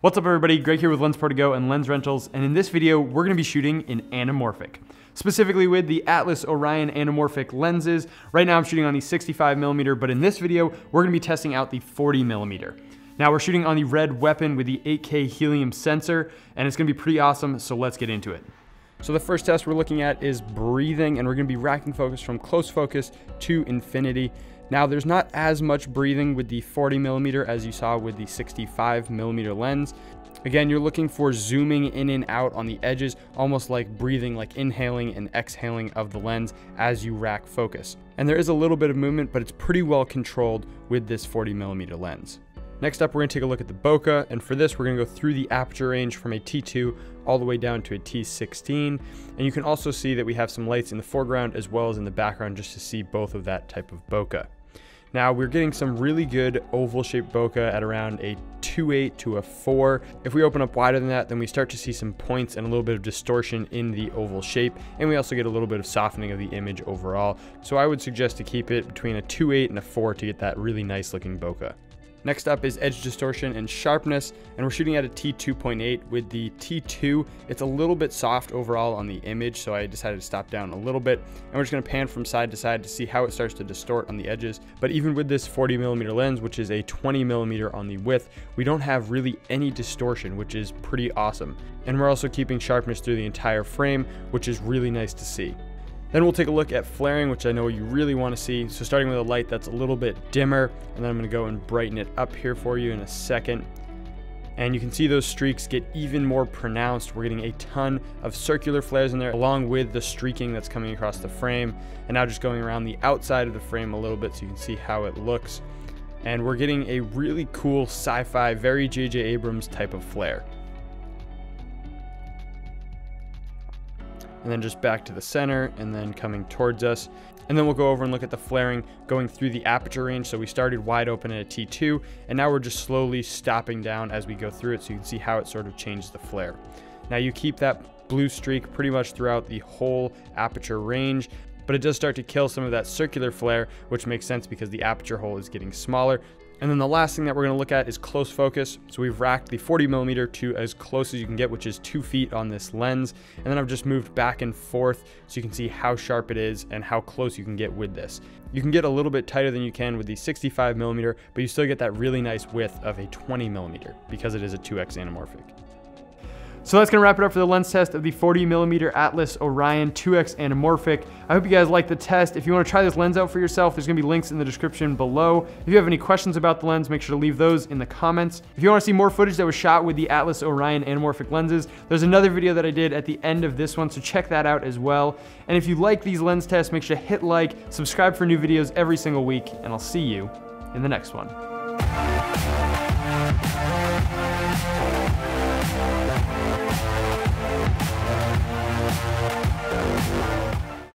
What's up everybody, Greg here with LensProToGo and Lens Rentals, and in this video we're going to be shooting in anamorphic, specifically with the Atlas Orion anamorphic lenses. Right now I'm shooting on the 65mm, but in this video we're going to be testing out the 40mm. Now we're shooting on the Red Weapon with the 8K helium sensor, and it's going to be pretty awesome, so let's get into it. So the first test we're looking at is breathing, and we're going to be racking focus from close focus to infinity. Now there's not as much breathing with the 40mm as you saw with the 65mm lens. Again, you're looking for zooming in and out on the edges, almost like breathing, like inhaling and exhaling of the lens as you rack focus. And there is a little bit of movement, but it's pretty well controlled with this 40mm lens. Next up, we're going to take a look at the bokeh, and for this, we're going to go through the aperture range from a T2 all the way down to a T16, and you can also see that we have some lights in the foreground as well as in the background just to see both of that type of bokeh. Now we're getting some really good oval shaped bokeh at around a 2.8 to a 4. If we open up wider than that, then we start to see some points and a little bit of distortion in the oval shape. And we also get a little bit of softening of the image overall. So I would suggest to keep it between a 2.8 and a 4 to get that really nice looking bokeh. Next up is edge distortion and sharpness, and we're shooting at a T2.8. With the T2, it's a little bit soft overall on the image, so I decided to stop down a little bit, and we're just going to pan from side to side to see how it starts to distort on the edges. But even with this 40mm lens, which is a 20mm on the width, we don't have really any distortion, which is pretty awesome. And we're also keeping sharpness through the entire frame, which is really nice to see. Then we'll take a look at flaring, which I know you really want to see. So starting with a light that's a little bit dimmer, and then I'm going to go and brighten it up here for you in a second. And you can see those streaks get even more pronounced. We're getting a ton of circular flares in there, along with the streaking that's coming across the frame. And now just going around the outside of the frame a little bit so you can see how it looks. And we're getting a really cool sci-fi, very J.J. Abrams type of flare. And then just back to the center and then coming towards us. And then we'll go over and look at the flaring going through the aperture range. So we started wide open at a T2, and now we're just slowly stopping down as we go through it so you can see how it sort of changes the flare. Now you keep that blue streak pretty much throughout the whole aperture range, but it does start to kill some of that circular flare, which makes sense because the aperture hole is getting smaller. And then the last thing that we're going to look at is close focus. So we've racked the 40mm to as close as you can get, which is 2 feet on this lens. And then I've just moved back and forth so you can see how sharp it is and how close you can get with this. You can get a little bit tighter than you can with the 65mm, but you still get that really nice width of a 20mm because it is a 2x anamorphic. So that's going to wrap it up for the lens test of the 40mm Atlas Orion 2X Anamorphic. I hope you guys liked the test. If you want to try this lens out for yourself, there's going to be links in the description below. If you have any questions about the lens, make sure to leave those in the comments. If you want to see more footage that was shot with the Atlas Orion Anamorphic lenses, there's another video that I did at the end of this one, so check that out as well. And if you like these lens tests, make sure to hit like, subscribe for new videos every single week, and I'll see you in the next one.